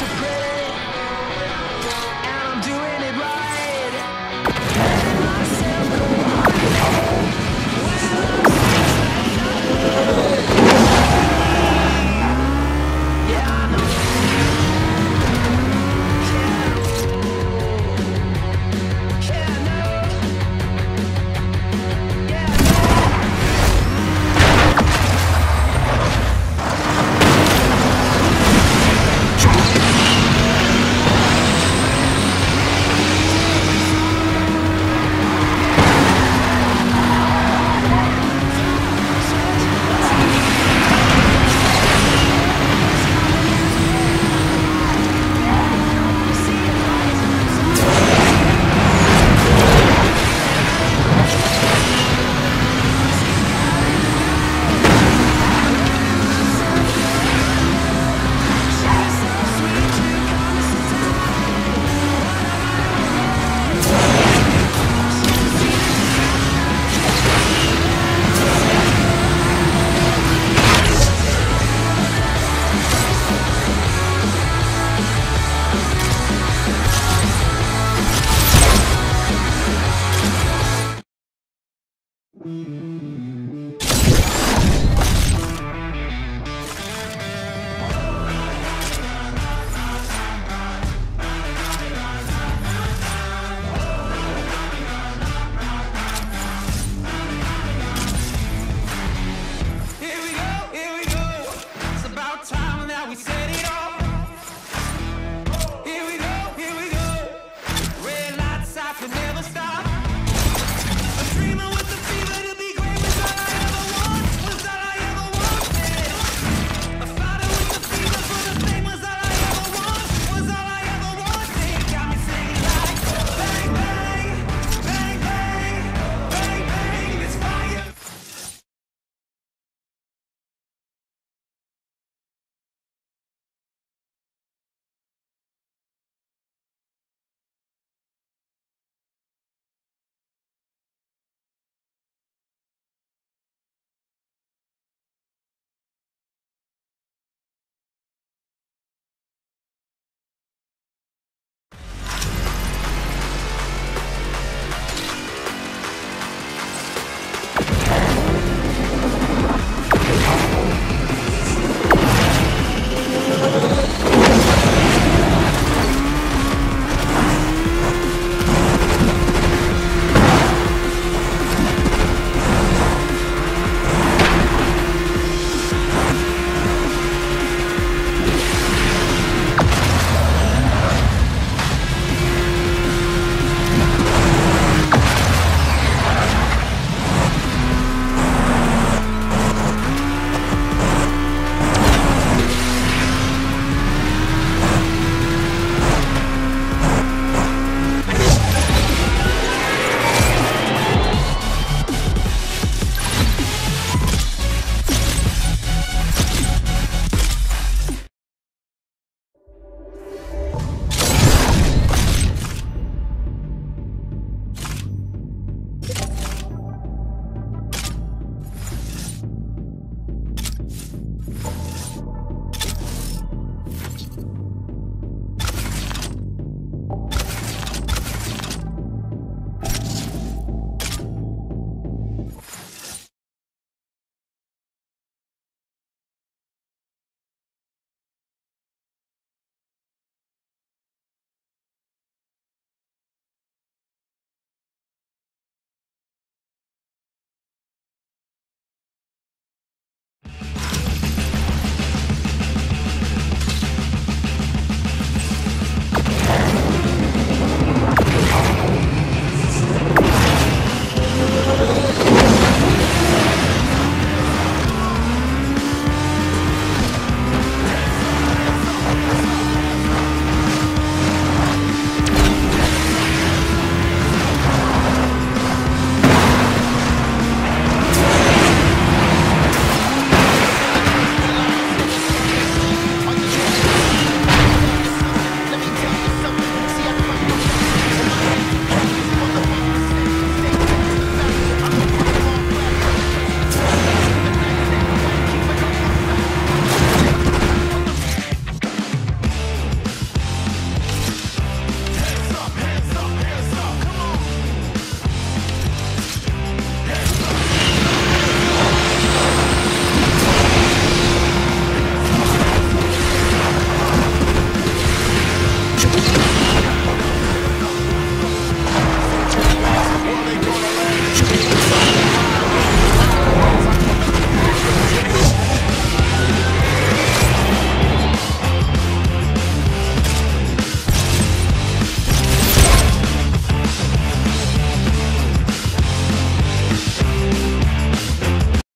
so pretty, and I'm doing it right. Letting myself go high